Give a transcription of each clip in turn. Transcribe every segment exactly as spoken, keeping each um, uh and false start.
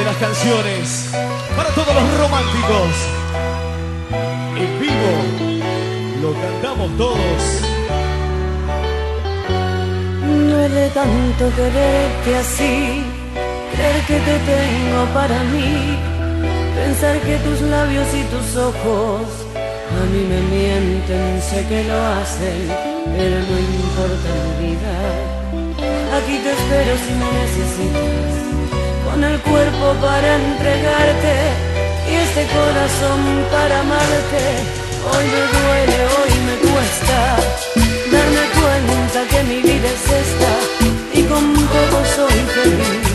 de las canciones para todos los románticos. En vivo lo cantamos todos. No es de tanto quererte así, creer que te tengo para mí, pensar que tus labios y tus ojos a mí me mienten. Sé que lo hacen, pero no importa mi vida. Aquí te espero si me necesitas, con el cuerpo para entregarte y este corazón para amarte. Hoy me duele, hoy me cuesta darme cuenta que mi vida es esta y con poco soy feliz.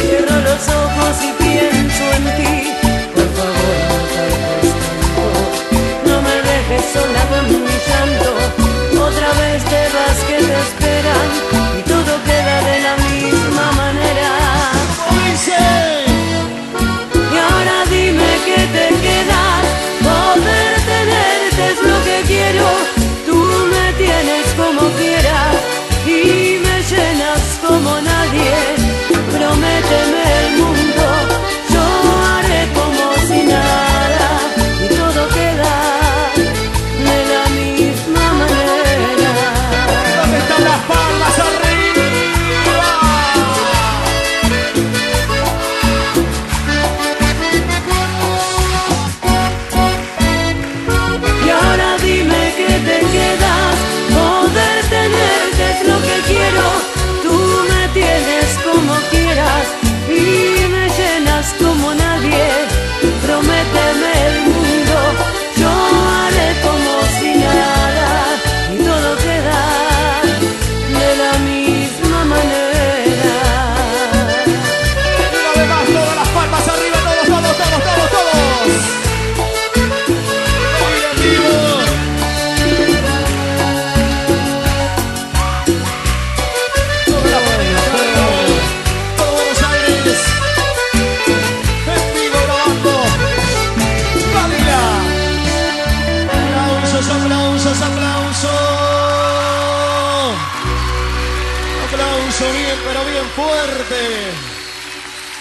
Cierro los ojos y pienso en ti. Por favor, no tardes tanto, no me dejes sola con mi llanto. Otra vez te vas que te esperan y todo queda de la misma manera. Y ahora dime que te queda. Poder tenerte es lo que quiero. Tú me tienes como quieras y me llenas como nadie. Prométeme el mundo, yo haré como si nada y todo queda de la misma manera. ¿Dónde están las palmas arriba?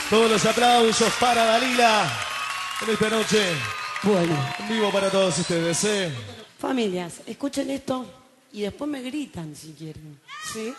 Todos los aplausos para Dalila en esta noche. Bueno, en vivo para todos ustedes, ¿eh? Familias, escuchen esto y después me gritan si quieren, ¿sí?